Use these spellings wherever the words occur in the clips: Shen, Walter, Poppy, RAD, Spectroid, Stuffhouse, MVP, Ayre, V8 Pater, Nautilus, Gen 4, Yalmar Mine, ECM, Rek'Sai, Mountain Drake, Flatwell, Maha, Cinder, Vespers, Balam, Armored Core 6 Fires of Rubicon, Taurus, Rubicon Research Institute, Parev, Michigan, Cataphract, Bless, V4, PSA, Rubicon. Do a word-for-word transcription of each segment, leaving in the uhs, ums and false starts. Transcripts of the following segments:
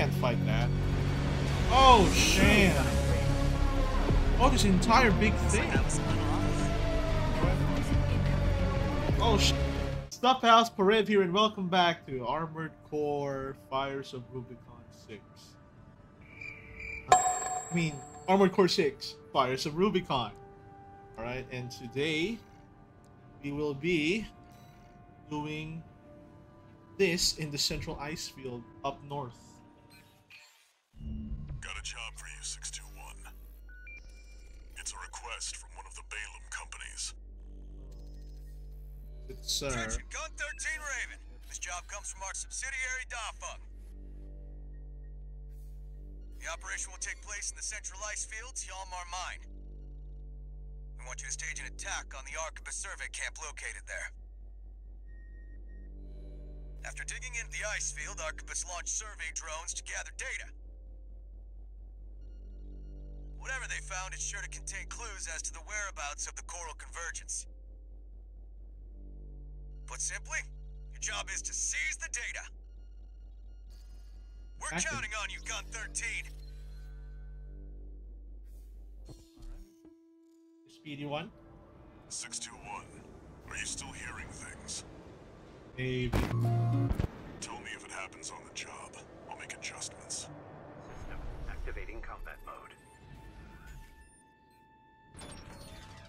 can't fight that. Oh, shit. Oh, this entire big thing. Oh, shit. Stuffhouse, Parev here, and welcome back to Armored Core Fires of Rubicon six. I mean, Armored Core six Fires of Rubicon. Alright, and today we will be doing this in the Central Ice Field up north. Got a job for you, six two one. It's a request from one of the Balam companies. It's, uh... Search and Gun thirteen Raven. This job comes from our subsidiary, Dafeng. The operation will take place in the Central Ice Fields, Yalmar Mine. We want you to stage an attack on the Arquebus survey camp located there. After digging into the ice field, Arquebus launched survey drones to gather data. Whatever they found is sure to contain clues as to the whereabouts of the coral convergence. Put simply, your job is to seize the data. We're Active. counting on you, Gun thirteen. All right. Speedy one. six two one, are you still hearing things? Maybe. Tell me if it happens on the job. I'll make adjustments. System activating combat mode.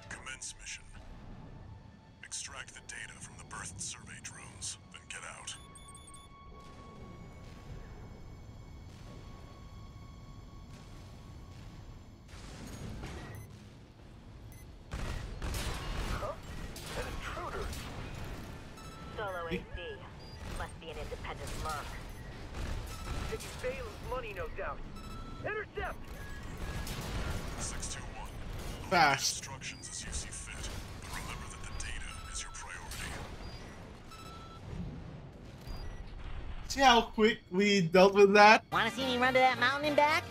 Commence mission. Extract the data from the birthed survey drones, then get out. Huh? An intruder! Solo A D. Must be an independent monk. Taking Balam's money, no doubt. Intercept! six two one. Fast. Instructions as you see fit, but remember that the data is your priority. See how quick we dealt with that? Wanna see me run to that mountain and back?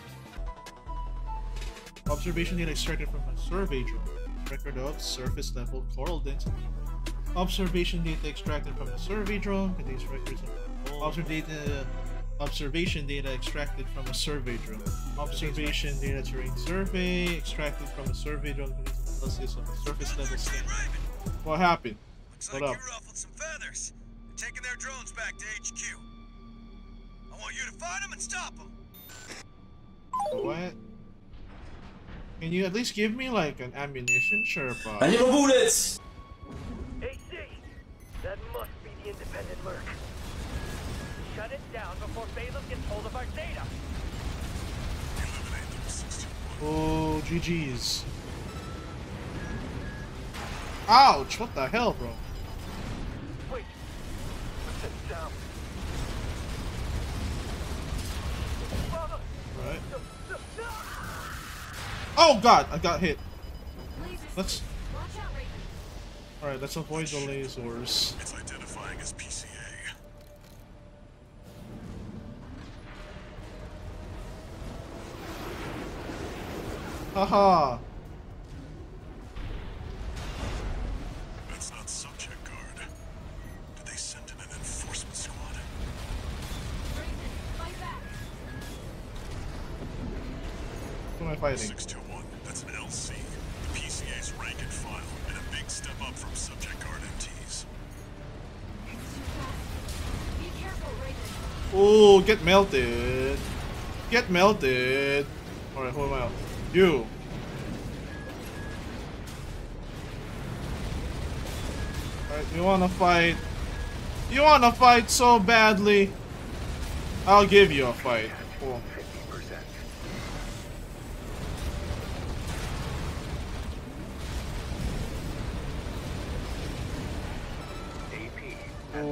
Observation data extracted from a survey drone. Record of surface level coral density. Observation data extracted from a survey drone contains records of observ data. Observation data extracted from a survey drone. Observation data terrain survey extracted from a survey drone analysis of the surface level standard. What happened? Looks like what up? You ruffled some feathers. They're taking their drones back to H Q. I want you to find them and stop them. What? Can you at least give me like an ammunition? Sure, Bob. I need more bullets! A C! That must be the independent lurk. Shut it down before Balam gets hold of our data. Oh, G G's. Ouch! What the hell, bro? Wait, put it down. Right. Oh God! I got hit. Let's. All right. Let's avoid the lasers. It's identifying as P C A. Haha! That's not subject guard. Did they send in an enforcement squad? Raven, fight back. Who am I fighting? six two one, that's an L C. The P C A's rank and file, and a big step up from subject guard M Ts. Be careful, Raven. Oh, get melted. Get melted. Alright, hold on. You. Alright, you wanna fight? You wanna fight so badly? I'll give you a fight. Cool. Oh.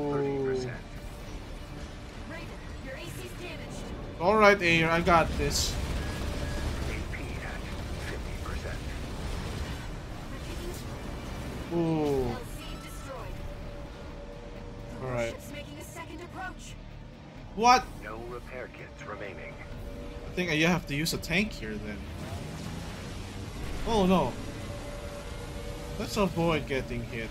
Alright, Ayre, I got this. Ooh. All right. What? No repair kits remaining. I think I have to use a tank here then. Oh no. Let's avoid getting hit.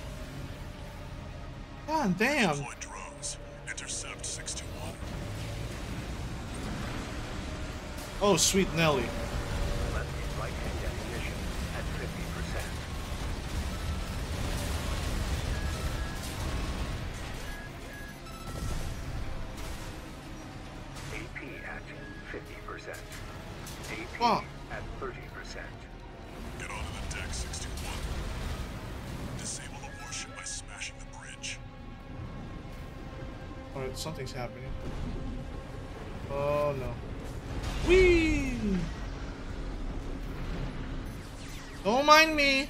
God damn. Deploy drones. Intercept six two one. Oh, sweet Nelly. Something's happening. Oh no. Whee! Don't mind me!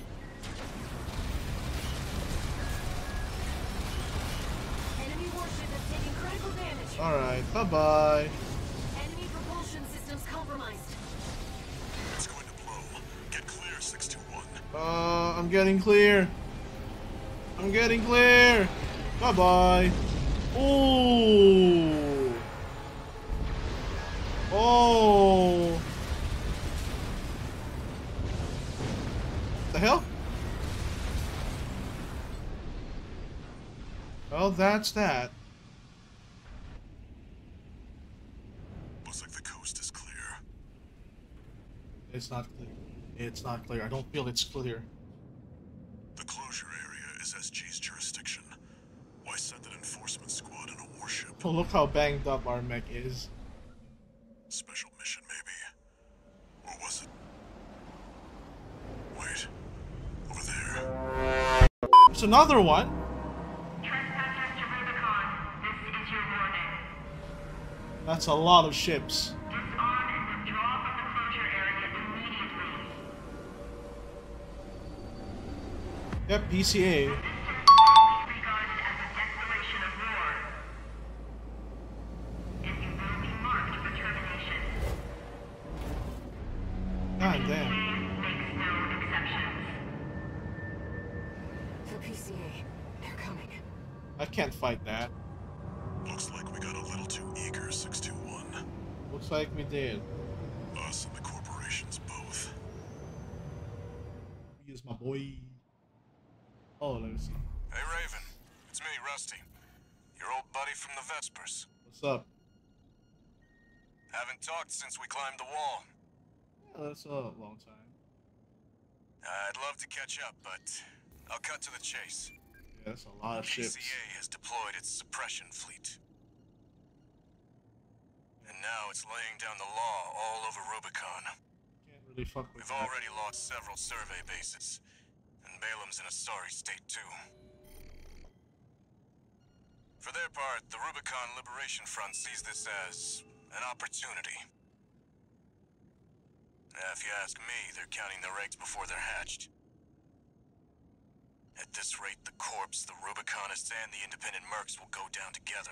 Enemy warship has taken critical damage. Alright, bye bye. Enemy propulsion systems compromised. It's going to blow. Get clear, six two one. Uh, I'm getting clear. I'm getting clear. Bye bye. Oh! Oh! What the hell? Well, that's that. Looks like the coast is clear. It's not clear. It's not clear. I don't feel it's clear. The closure area is S G's jurisdiction. Why send an enforcement squad in a warship? Oh, look how banged up our mech is. Special mission, maybe? Or was it? Wait. Over there. There's another one. Trespassers to Rubicon. This is your warning. That's a lot of ships. Disarm and withdraw from the closure area immediately. Yep, P C A. Can't fight that. Looks like we got a little too eager, six two one. Looks like we did. Us and the corporations both. He is my boy. Oh, let me see. Hey Raven, it's me, Rusty. Your old buddy from the Vespers. What's up? Haven't talked since we climbed the wall. Yeah, that's a long time. I'd love to catch up, but I'll cut to the chase. That's a lot of ships. P C A has deployed its suppression fleet. And now it's laying down the law all over Rubicon. Can't really fuck with We've that. already lost several survey bases. And Balam's in a sorry state, too. For their part, the Rubicon Liberation Front sees this as an opportunity. Now, if you ask me, they're counting their eggs before they're hatched. At this rate, the corpse, the Rubiconists, and the independent mercs will go down together.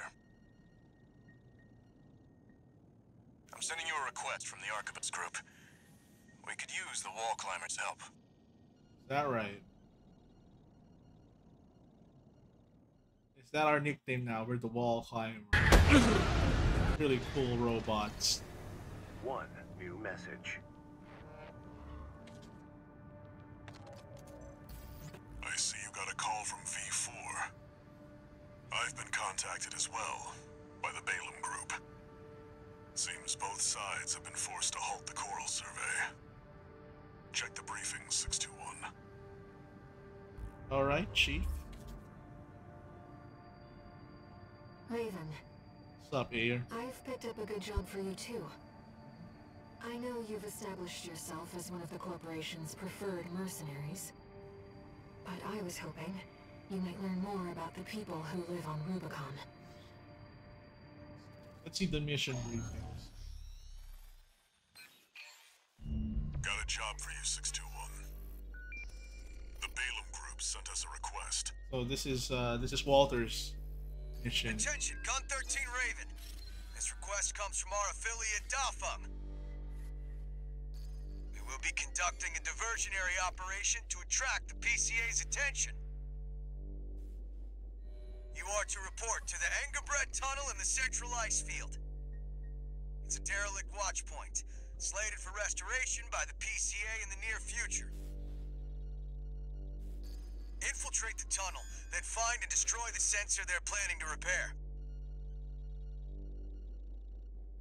I'm sending you a request from the Arquebus group. We could use the wall climbers' help. Is that right? Is that our nickname now? We're the wall climbers. Really cool robots. One new message. I see you got a call from V four. I've been contacted as well, by the Balam group. Seems both sides have been forced to halt the coral survey. Check the briefing, six two one. Alright, Chief. Raven. What's up, Ayre? I've picked up a good job for you, too. I know you've established yourself as one of the corporation's preferred mercenaries. But I was hoping you might learn more about the people who live on Rubicon. Let's see the mission briefings. Got a job for you, six two one. The Balam group sent us a request. So this is uh, this is Walter's mission. Attention, Gun thirteen Raven. This request comes from our affiliate Dafeng. We'll be conducting a diversionary operation to attract the P C A's attention. You are to report to the Angerbred Tunnel in the Central Ice Field. It's a derelict watch point, slated for restoration by the P C A in the near future. Infiltrate the tunnel, then find and destroy the sensor they're planning to repair.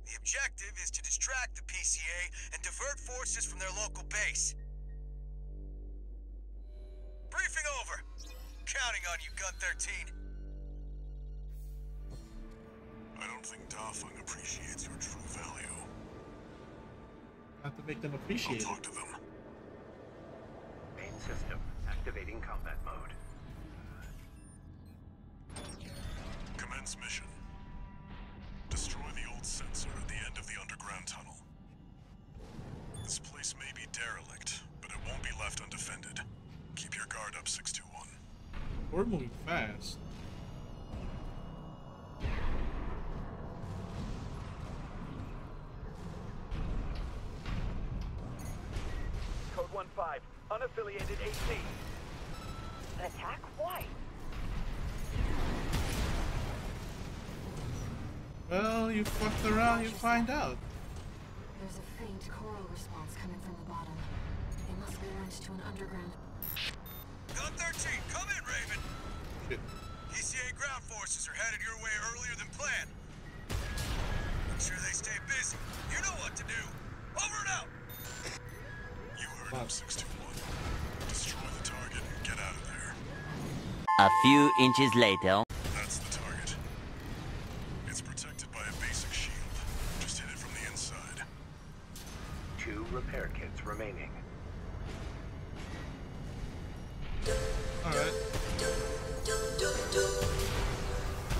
The objective is to distract the P C A and divert forces from their local base. Briefing over. Counting on you, Gun thirteen. I don't think Dafeng appreciates your true value. I have to make them appreciate it. I'll talk to them. Main system activating combat mode. Commence mission. Destroy the old sensor at the end of the underground tunnel. This place may be derelict, but it won't be left undefended. Keep your guard up, six two one. We're moving fast. Code one five, unaffiliated A C. Attack? Why? Well, you fucked around, you find out. There's a faint coral response coming from the bottom. It must be linked to an underground. Gun thirteen, come in, Raven! Shit. P C A ground forces are headed your way earlier than planned. Make sure they stay busy. You know what to do. Over and out! You heard him, six two one. Destroy the target and get out of there. A few inches later... Repair kits remaining. All right.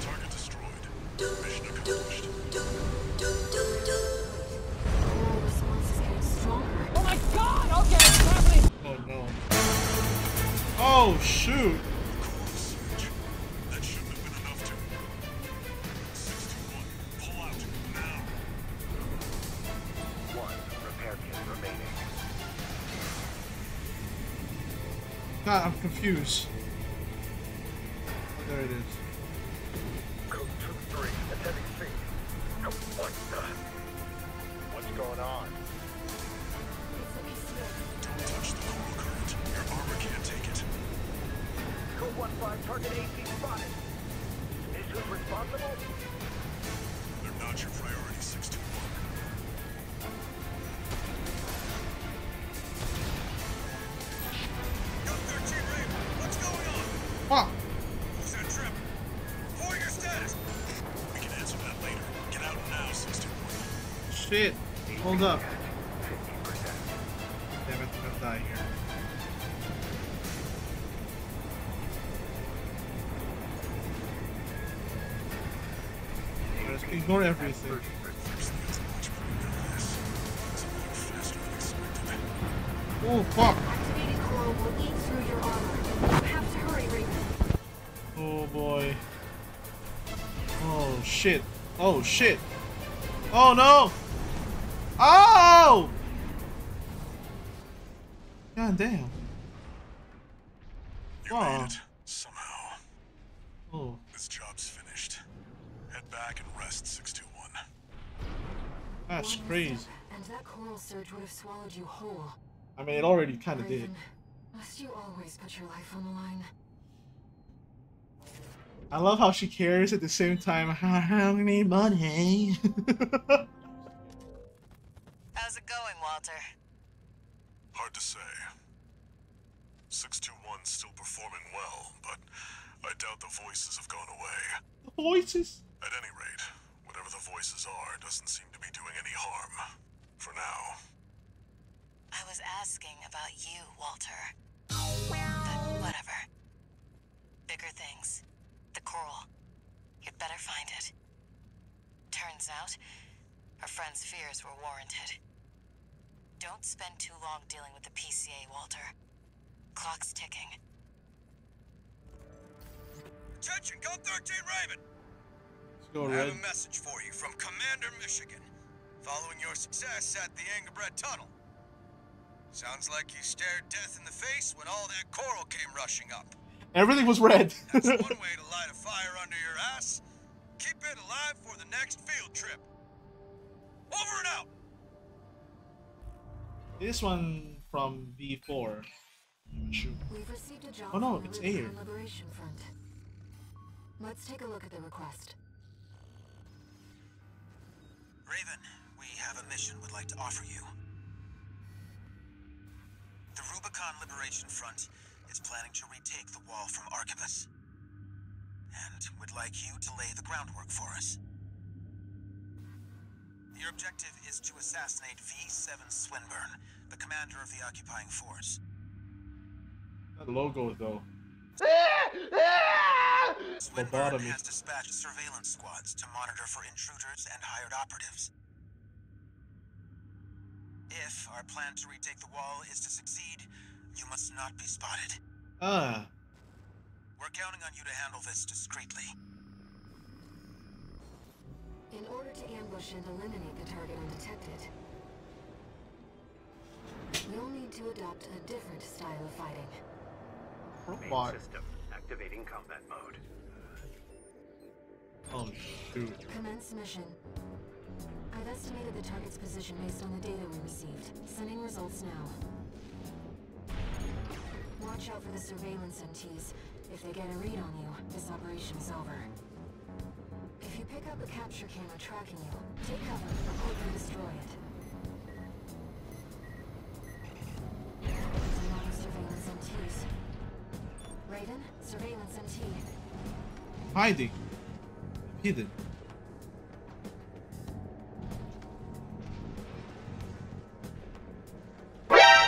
Target destroyed. Mission accomplished. Oh, this one's getting stronger. Oh my God! Okay, it's happening. Oh no. Oh shoot. God, I'm confused. There it is. Code two three, attending C. No, what the? What's going on? Don't touch the coral current. Your armor can't take it. Code one five, target A C spotted. Is who's responsible? They're not your priority, six two one. Fuck! Who's that trip? For your status! We can answer that later. Get out now, six two one. Shit. Hold up. Damn it, I'm gonna die here. Just ignore everything. Oh, fuck! Activated coral will eat through your armor. You have to hurry, Raven. Oh boy. Oh shit. Oh shit. Oh no! Oh! God damn. You wow. Made it, somehow. Oh. This job's finished. Head back and rest, six two one. That's One crazy. Step, and that coral surge would have swallowed you whole. I mean, it already kind of did. Must you always put your life on the line? I love how she cares at the same time. How many money? How's it going, Walter? Hard to say. six two one's still performing well, but I doubt the voices have gone away. The voices? At any rate, whatever the voices are doesn't seem to be doing any harm. For now. I was asking about you, Walter. But whatever. Bigger things. The coral. You'd better find it. Turns out, our friend's fears were warranted. Don't spend too long dealing with the P C A, Walter. Clock's ticking. Attention, Gun thirteen Raven! Let's go, Red. I have a message for you from Commander Michigan. Following your success at the Angerbred Tunnel. Sounds like you stared death in the face when all that coral came rushing up. Everything was red. That's one way to light a fire under your ass. Keep it alive for the next field trip. Over and out! This one from V four. Shoot. We've received a job oh no, it's Ayre. Liberation Front. Let's take a look at the request. Raven, we have a mission we'd like to offer you. The Rubicon Liberation Front is planning to retake the wall from Arquebus, and would like you to lay the groundwork for us. Your objective is to assassinate V seven Swinburne, the commander of the occupying force. That logo, though. Swinburne has dispatched surveillance squads to monitor for intruders and hired operatives. If our plan to retake the wall is to succeed, you must not be spotted. Ah. Uh. We're counting on you to handle this discreetly. In order to ambush and eliminate the target undetected, you'll need to adopt a different style of fighting. Main system activating combat mode. Oh shoot. Commence mission. I've estimated the target's position based on the data we received. Sending results now. Watch out for the surveillance M Ts. If they get a read on you, this operation's over. If you pick up a capture camera tracking you, take cover or quickly destroy it. There's another surveillance M Ts. Raven, surveillance M T. Hiding. Hidden.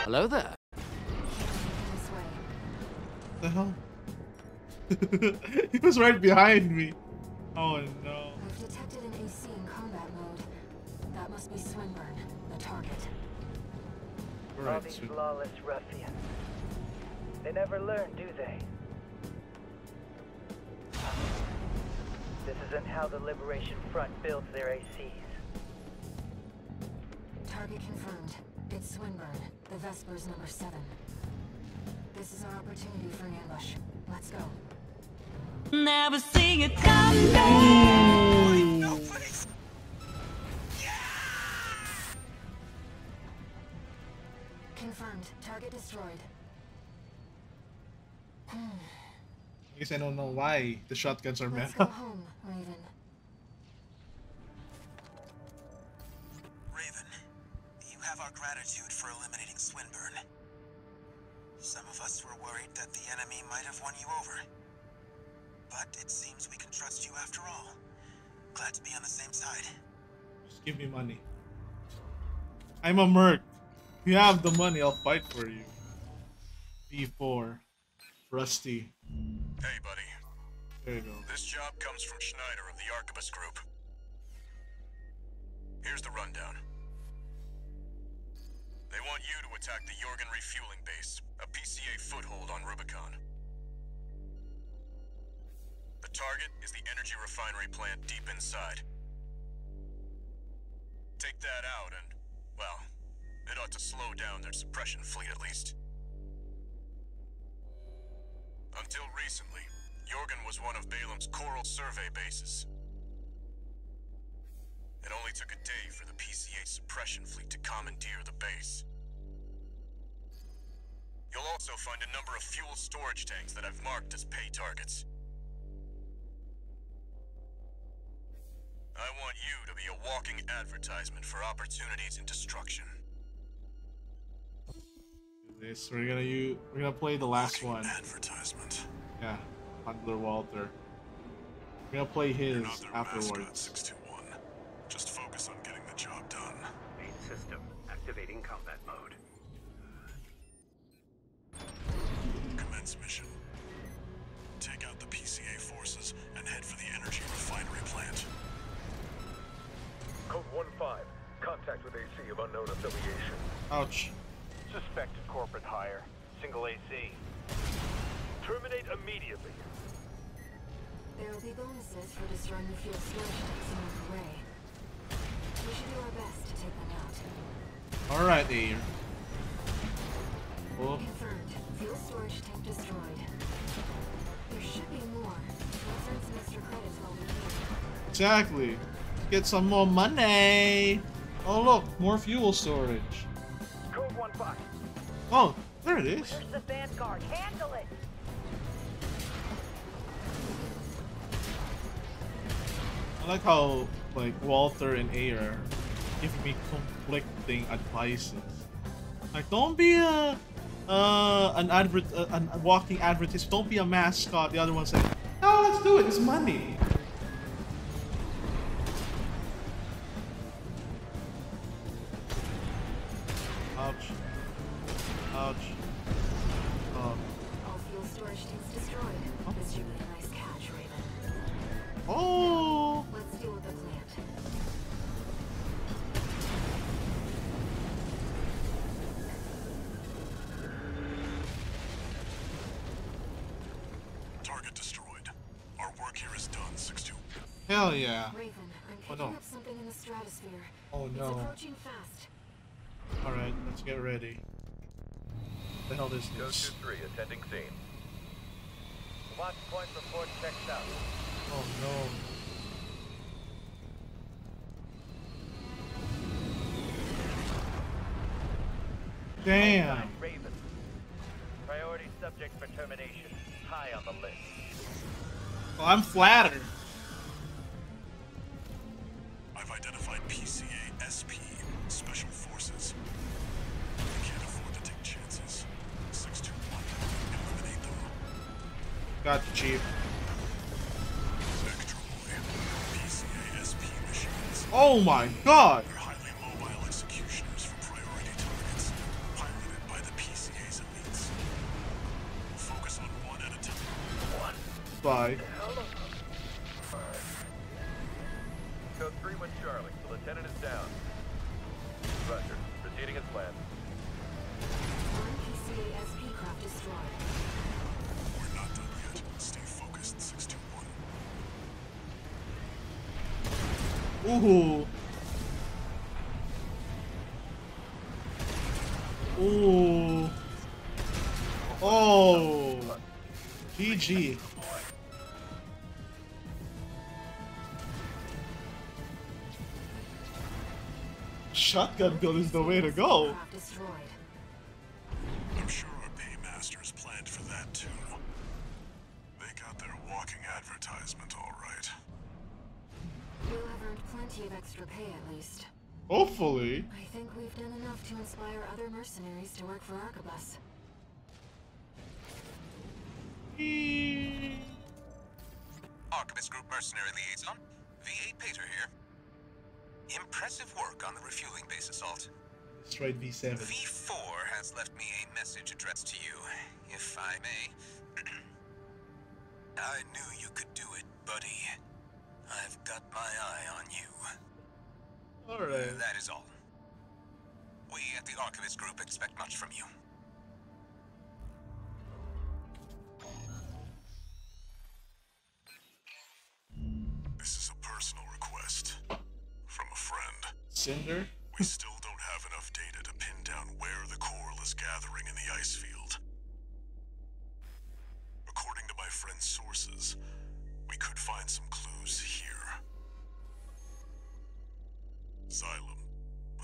Hello there. What the hell? He was right behind me. Oh no. I've detected an A C in combat mode. That must be Swinburne, the target. All these lawless ruffians. They never learn, do they? This isn't how the Liberation Front builds their A Cs. Target confirmed. It's Swinburne, the Vespers number seven. This is our opportunity for an ambush. Let's go. Never sing it come down. No, please. Yeah! Confirmed. Target destroyed. Hmm. I guess I don't know why the shotguns are mad. Let's go home, Raven. Raven, you have our gratitude for eliminating Swinburne. Some of us were worried that the enemy might have won you over. But it seems we can trust you after all. Glad to be on the same side. Just give me money. I'm a merc. If you have the money, I'll fight for you. V four. Rusty. Hey, buddy. There you go. This job comes from Schneider of the Arquebus Group. Here's the rundown. They want you to attack the Jorgen Refueling Base, a P C A foothold on Rubicon. The target is the energy refinery plant deep inside. Take that out and, well, it ought to slow down their suppression fleet at least. Until recently, Jorgen was one of Balam's coral survey bases. It only took a day for the P C A suppression fleet to commandeer the base. You'll also find a number of fuel storage tanks that I've marked as pay targets. I want you to be a walking advertisement for opportunities and destruction. This we're gonna use, we're gonna play the last walking one. Advertisement. Yeah, Handler Walter. We're gonna play his afterwards. six two one. Just focus on getting the job done. Main system activating combat mode. Commence mission. Take out the P C A forces and head for the energy refinery plant. Code one five. Contact with A C of unknown affiliation. Ouch. Suspected corporate hire. Single A C. Terminate immediately. There will be bonuses for destroying the fuel storage tanks on the way. We should do our best to take them out. Alright, Ayre. Oh. Confirmed. Fuel storage tank destroyed. There should be more. Let's earn some extra credits while we can. Exactly. Get some more money. Oh look, more fuel storage. Code one five. Oh, there it is. Where's the Vanguard? Handle it. I like how like Walter and Ayre giving me conflicting advices. Like, don't be a uh, an advert, uh, an walking advertisement. Don't be a mascot. The other one said, "No, let's do it. It's money." Ouch. Ouch. Oh. All fuel storage tanks destroyed. Oh. This should be a nice catch, Raven. Oh. Now, let's deal with the plant. Target destroyed. Our work here is done, six two. Hell yeah. Raven, I'm picking oh, no. up something in the stratosphere. Oh no. It's approaching fast. Alright, let's get ready. What the hell is this? Go two three, attending scene. Watch point report checked out. Oh no. Damn! Raven. Priority subject for termination. High on the list. Well, I'm flattered. I've identified P C A S P. Special Forces. We can't afford to take chances. six two one, eliminate them. Got the Chief. Spectroid, P C A S P machines. Oh my god! They're highly mobile executioners for priority targets, piloted by the P C A's elites. Focus on one at a time. One. Bye. Five. Code three one Charlie, the lieutenant is down. Roger. Proceeding as planned. One P C A S P craft destroyed. We're not done yet. Stay focused, six two one. Ooh. Ooh. Oh. G G. Shotgun gun is the way to go. I'm sure our paymasters planned for that too. They got their walking advertisement all right. We'll have earned plenty of extra pay at least. Hopefully. I think we've done enough to inspire other mercenaries to work for Arquebus. Arquebus Group Mercenary Liaison, V eight Pater here. Impressive work on the refueling base assault. That's right, V seven. V four has left me a message addressed to you, if I may. I knew you could do it, buddy. I've got my eye on you. All right. Uh, that is all. We at the Arquebus Group expect much from you. This is a personal request. From a friend. Cinder? We still don't have enough data to pin down where the coral is gathering in the ice field. According to my friend's sources, we could find some clues here. Xylem,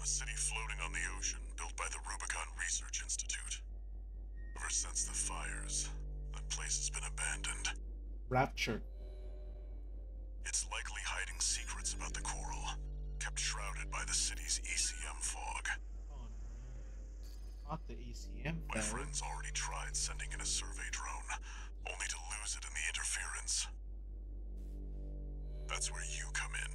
a city floating on the ocean built by the Rubicon Research Institute. Ever since the fires, that place has been abandoned. Raptured. It's likely hiding secrets about the coral. Kept shrouded by the city's E C M fog. Oh, not the E C M fog. My friends already tried sending in a survey drone, only to lose it in the interference. That's where you come in.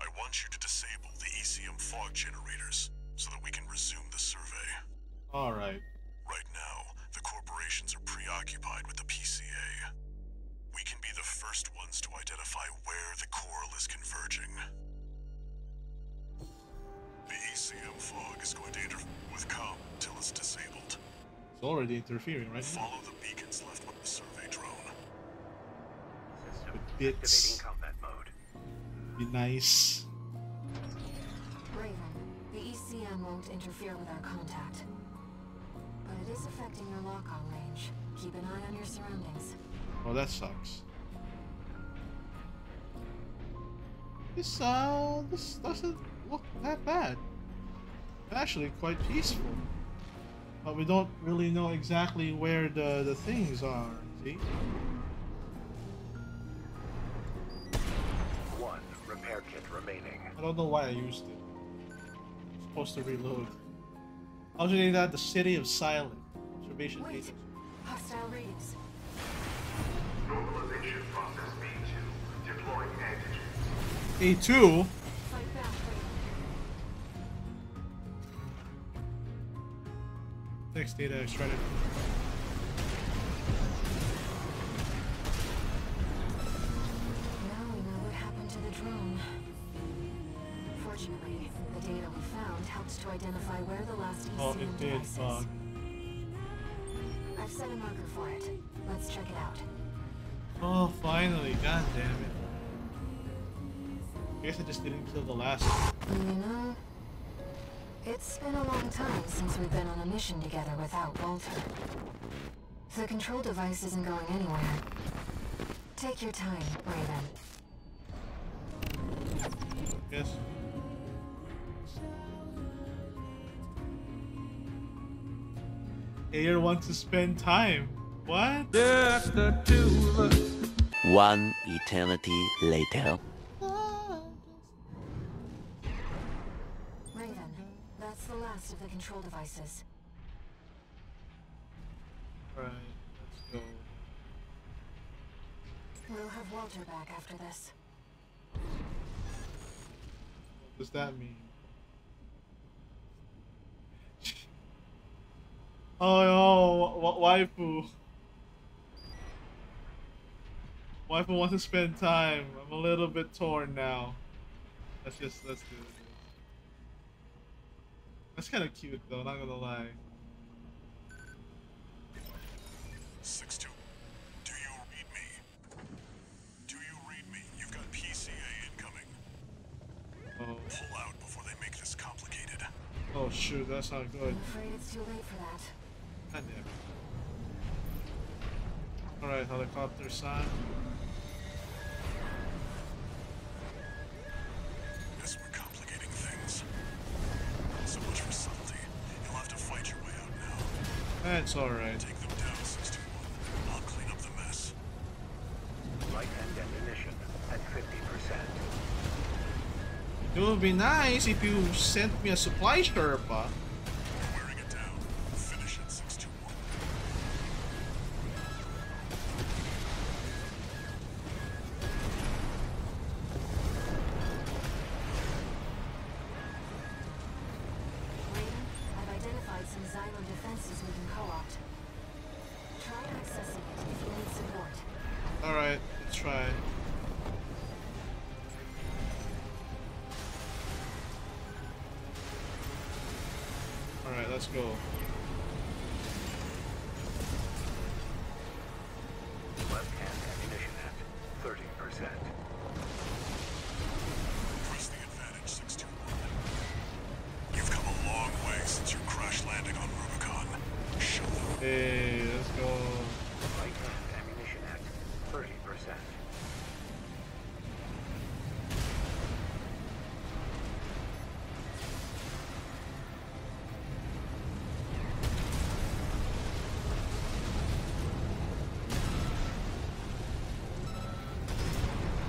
I want you to disable the E C M fog generators so that we can resume the survey. All right. Right now, the corporations are preoccupied with the P C A. We can be the first ones to identify where the coral is converging. The E C M fog is going to interfere with comm till it's disabled. It's already interfering, right? Follow now. The beacons left by the survey drone. System activating combat mode. Be nice. Raven, the E C M won't interfere with our contact. But it is affecting your lock-on range. Keep an eye on your surroundings. Oh, that sucks. This, uh, this doesn't look that bad. It's actually quite peaceful. But we don't really know exactly where the, the things are, see? One repair kit I don't know why I used it. I'm supposed to reload. I'll just name that the City of Silent. Observation data. Hostile readings. Normalization process B two. Deploying antigens. A two? Text data extracted. Identify where the last E C M oh, it did. Uh, I've set a marker for it. Let's check it out. Oh, finally! God damn it! I guess I just didn't kill the last one. You know, it's been a long time since we've been on a mission together without Walter. The control device isn't going anywhere. Take your time, Raven. Yes. Ayre wants to spend time. What? Just the two of us. One eternity later. Raven, that's the last of the control devices. Alright, let's go. We'll have Walter back after this. What does that mean? Oh no, waifu. Waifu wants to spend time. I'm a little bit torn now. Let's just, let's do this. That's kind of cute though, not gonna lie. six two, do you read me? Do you read me? You've got P C A incoming. Oh. Pull out before they make this complicated. Oh shoot, that's not good. I'm afraid it's too late for that. Alright, helicopter sign. Yes, we're complicating things. So much for subtlety. You'll have to fight your way out now. That's alright. Take them down, sixty-one. I'll clean up the mess. Light and ammunition at fifty percent. It would be nice if you sent me a supply sherpa.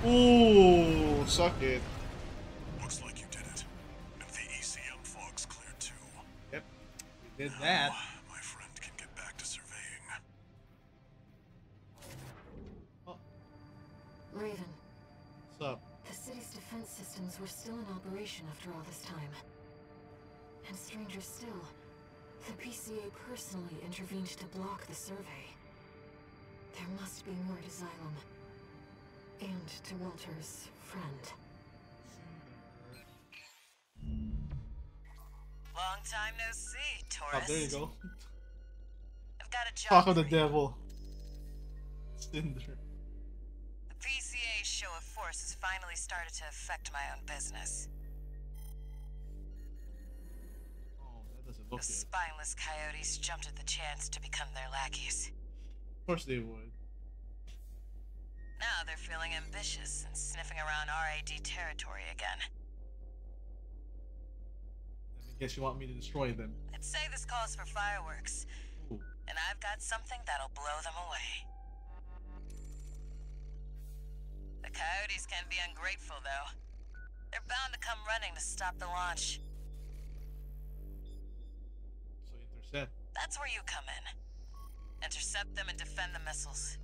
Ooh, suck it. Looks like you did it. And the E C M fog's clear too. Yep, we did now, that. My friend can get back to surveying. Oh. Raven. What's up? The city's defense systems were still in operation after all this time. And stranger still, the P C A personally intervened to block the survey. There must be more to Xylem. And to Walter's friend. Long time no see, Taurus. Oh, there you go. I've got a job. Talk of the devil. Cinder. The P C A's show of force has finally started to affect my own business. Oh, that doesn't look good. The spineless coyotes jumped at the chance to become their lackeys. Of course they would. Now they're feeling ambitious and sniffing around R A D territory again. I guess you want me to destroy them. I'd say this calls for fireworks. Ooh. And I've got something that'll blow them away. The coyotes can be ungrateful, though. They're bound to come running to stop the launch. So intercept. That's where you come in. Intercept them and defend the missiles.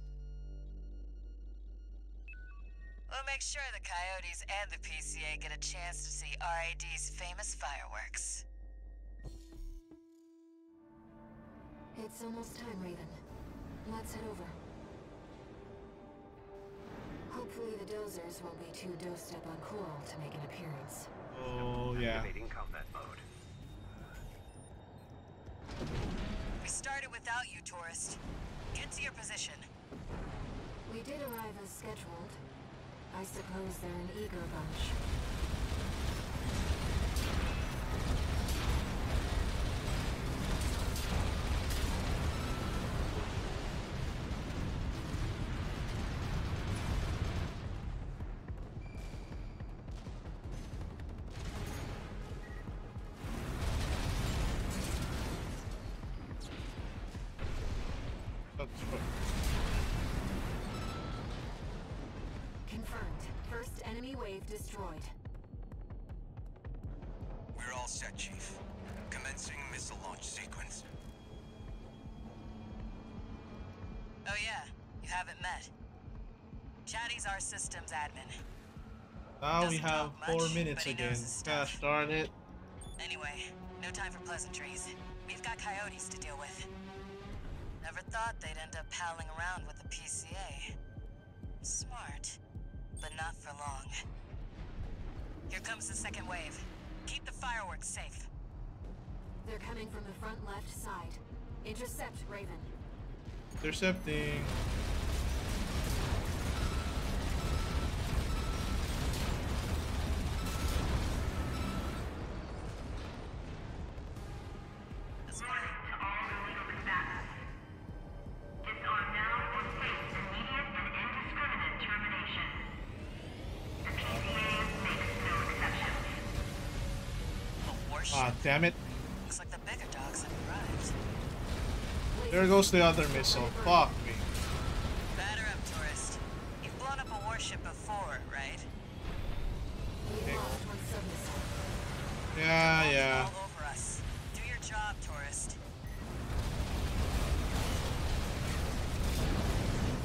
We'll make sure the coyotes and the P C A get a chance to see R A D's famous fireworks. It's almost time, Raven. Let's head over. Hopefully the dozers won't be too dosed up on coral to make an appearance. Oh, yeah. Combat mode. We started without you, tourist. Get to your position. We did arrive as scheduled. I suppose they're an eager bunch. Wave destroyed. We're all set, Chief. Commencing missile launch sequence. Oh yeah, you haven't met. Chatty's our systems admin. Now Doesn't we have much, four minutes again. Gosh darn it. Anyway, no time for pleasantries. We've got coyotes to deal with. Never thought they'd end up palling around with the P C A. Smart. But not for long. Here comes the second wave. Keep the fireworks safe. They're coming from the front left side. Intercept, Raven. Intercepting. Damn it. Looks like the bigger dogs have arrived. There goes the other missile. Fuck me. Batter up, tourist. You've blown up a warship before, right? Okay. Yeah, yeah. All over us. Do your job, tourist.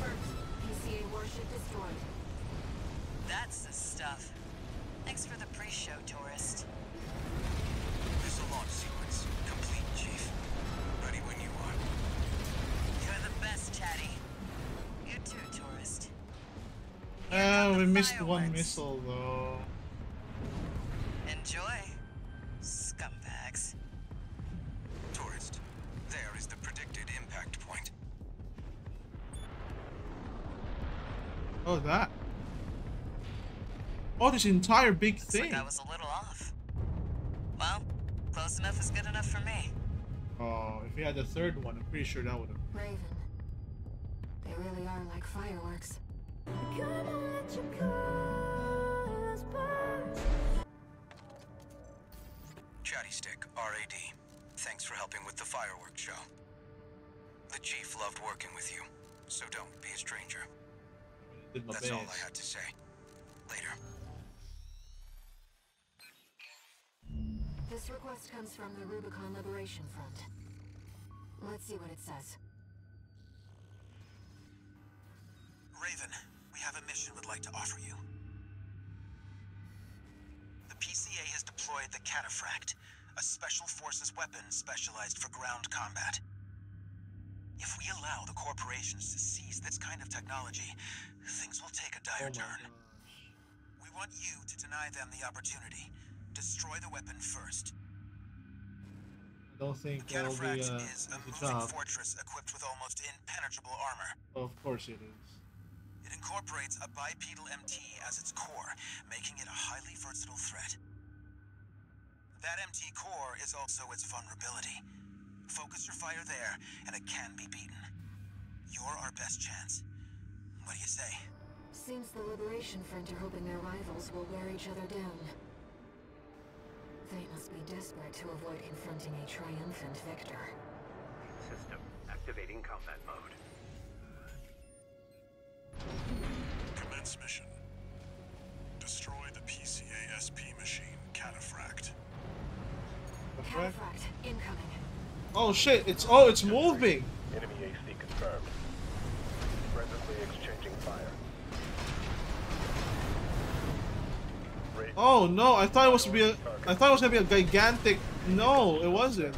First, P C A warship destroyed. That's the stuff. Thanks for the pre-show, tourist. Launch sequence complete, Chief. Ready when you are. You're the best, Chatty. You too, tourist. Ah, we missed one missile though. Enjoy, scumbags. Tourist, there is the predicted impact point. Oh, that. Oh, this entire big thing. That was a little off. Well. Close enough is good enough for me. Oh, if we had the third one, I'm pretty sure that would have. Raven, they really are like fireworks. Gonna let your colors burn. Chatty Stick, R A D. Thanks for helping with the fireworks show. The chief loved working with you, so don't be a stranger. That's best. All I had to say. Later. This request comes from the Rubicon Liberation Front. Let's see what it says. Raven, we have a mission we'd like to offer you. The P C A has deployed the Cataphract, a special forces weapon specialized for ground combat. If we allow the corporations to seize this kind of technology, things will take a dire turn. We want you to deny them the opportunity. Destroy the weapon first. I don't think the Cataphract be, uh, is a moving job. fortress equipped with almost impenetrable armor. Well, of course it is. It incorporates a bipedal M T as its core, making it a highly versatile threat. That M T core is also its vulnerability. Focus your fire there, and it can be beaten. You're our best chance. What do you say? Seems the Liberation Front are hoping their rivals will wear each other down. They must be desperate to avoid confronting a triumphant victor. System activating combat mode. Commence mission. Destroy the P C A S P machine. Oh shit, it's oh it's moving. Enemy A C confirmed. Presently exchanging fire. Oh no, I thought it was to be a I thought it was gonna be a gigantic no, it wasn't.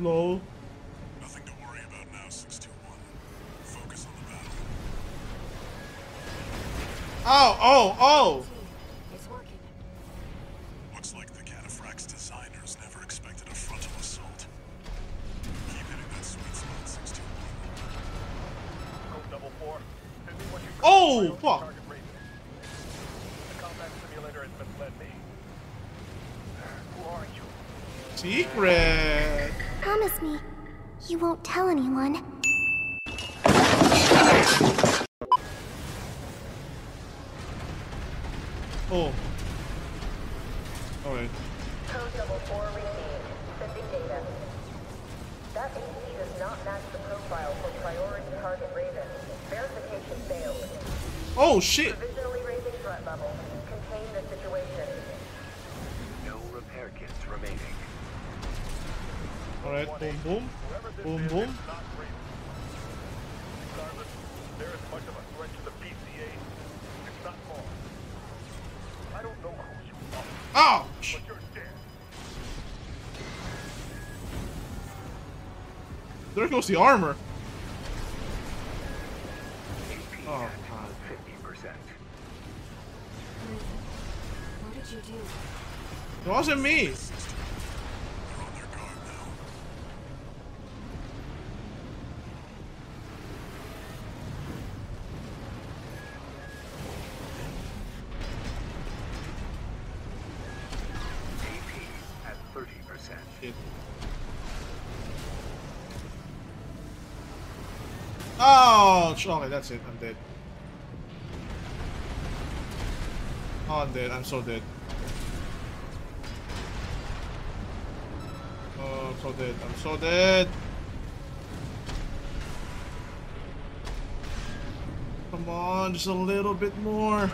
Lol. Nothing to worry about now, six two one. Focus on the battle. Oh, oh, oh! It's working. Looks like the Cataphract's designers never expected a frontal assault. Keep hitting that sweet spot, six two one. Code double four. Oh, fuck! The combat simulator has misled me. Who are you? Secret! Promise me, you won't tell anyone. Oh. Alright. Code double four received. Sending data. That A C does not match the profile for priority target Raven. Verification failed. Oh shit! Provisionally raising threat level. Contain the situation. No repair kits remaining. All right, boom, boom, boom, boom. Regardless, there is much of a threat to the P C A, if not more. I don't know who you are, but you're dead. There goes the armor. Oh, God. fifty percent. What did you do? It wasn't me. Oh, okay, that's it. I'm dead. Oh, I'm dead. I'm so dead. Oh, I'm so dead. I'm so dead. Come on, just a little bit more.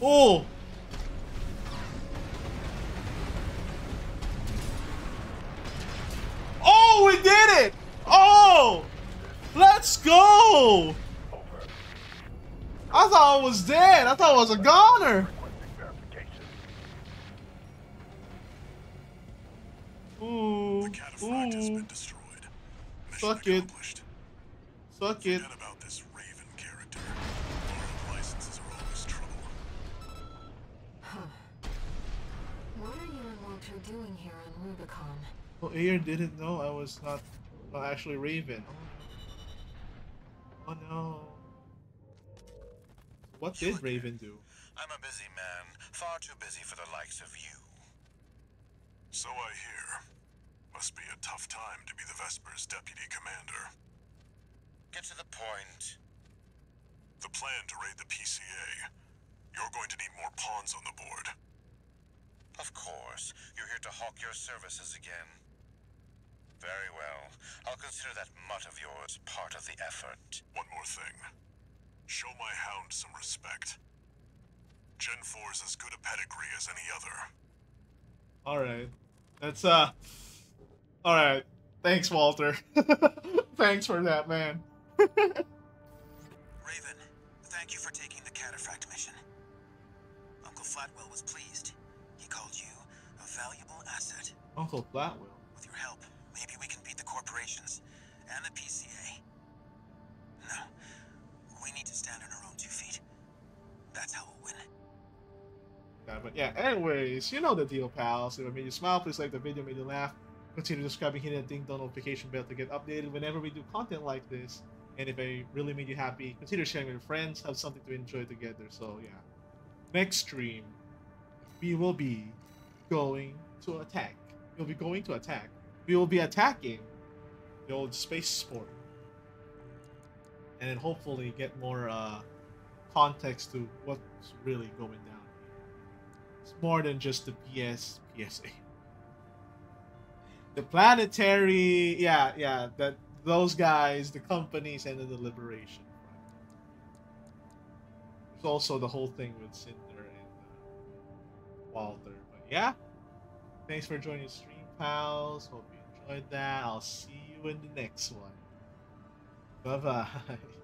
Oh! Oh, we did it! Oh! Let's go! I thought I was dead. I thought I was a goner. Ooh. The Cataphract has been destroyed. Suck it. Suck it. Forget about this Raven character. Foreign licenses are always trouble. Huh. What are you and Walter doing here on Rubicon? Well, Ayre didn't know I was not... Well, actually, Raven. Oh no. What did Raven do? I'm a busy man, far too busy for the likes of you. So I hear. Must be a tough time to be the Vespers' deputy commander. Get to the point. The plan to raid the P C A. You're going to need more pawns on the board. Of course. You're here to hawk your services again. Very well. I'll consider that mutt of yours part of the effort. One more thing. Show my hound some respect. Gen four is as good a pedigree as any other. Alright. That's, uh... Alright. Thanks, Walter. Thanks for that, man. Raven, thank you for taking the Cataphract mission. Uncle Flatwell was pleased. He called you a valuable asset. Uncle Flatwell? With your help, maybe we can beat the corporations and the P C A. No, we need to stand on our own two feet. That's how we'll win. Yeah, but yeah, anyways, you know the deal, pals. If I made you smile, please like the video, made you laugh. Consider subscribing, hitting the ding dong notification bell to get updated whenever we do content like this. And if I really made you happy, consider sharing with your friends. Have something to enjoy together. So yeah, next stream, we will be going to attack. We'll be going to attack. We will be attacking the old spaceport, and then hopefully get more uh, context to what's really going down here. It's more than just the P S P S A. The planetary, yeah, yeah, that those guys, the companies, and then the liberation. There's also the whole thing with Cinder and uh, Walter. But yeah, thanks for joining the stream, pals. Hope you enjoyed that. I'll see you in the next one. Bye bye.